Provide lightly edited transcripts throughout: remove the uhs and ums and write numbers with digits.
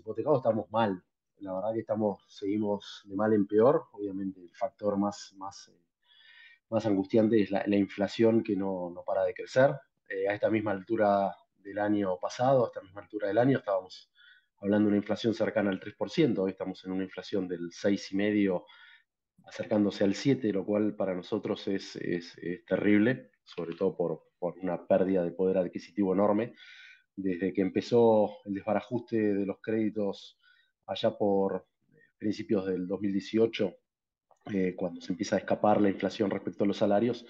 hipotecados estamos mal, la verdad que seguimos de mal en peor. Obviamente el factor más angustiante es la inflación, que no para de crecer. A esta misma altura del año pasado, a esta misma altura del año, estábamos hablando de una inflación cercana al 3%, hoy estamos en una inflación del 6,5%, acercándose al 7%, lo cual para nosotros es terrible, sobre todo por una pérdida de poder adquisitivo enorme. Desde que empezó el desbarajuste de los créditos allá por principios del 2018, cuando se empieza a escapar la inflación respecto a los salarios,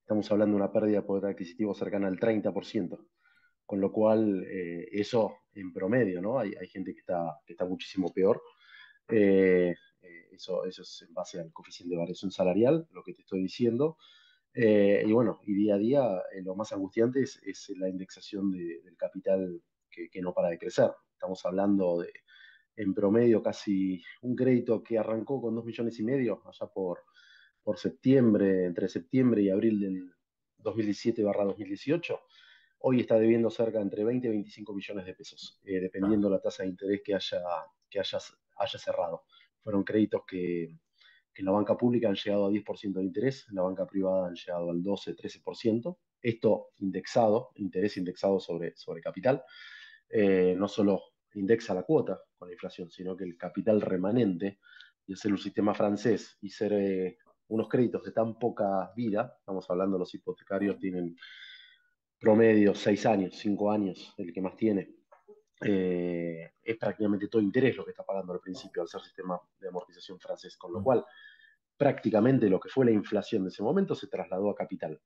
estamos hablando de una pérdida de poder adquisitivo cercana al 30%, con lo cual eso en promedio, ¿no? Hay gente que está muchísimo peor. Eso es en base al coeficiente de variación salarial, lo que te estoy diciendo. Y bueno, y día a día lo más angustiante es la indexación del capital que no para de crecer. Estamos hablando de, en promedio, casi un crédito que arrancó con 2,5 millones allá por septiembre, entre septiembre y abril del 2017/2018, hoy está debiendo cerca entre 20 y 25 millones de pesos, dependiendo la tasa de interés que haya cerrado. Fueron créditos que en la banca pública han llegado a 10% de interés, en la banca privada han llegado al 12, 13%, esto indexado, interés indexado sobre capital. No solo indexa la cuota con la inflación, sino que el capital remanente, y hacer un sistema francés y ser unos créditos de tan poca vida, estamos hablando los hipotecarios tienen promedio 6 años, 5 años, el que más tiene, es prácticamente todo interés lo que está pagando al principio al ser sistema de amortización francés, con lo cual prácticamente lo que fue la inflación de ese momento se trasladó a capital.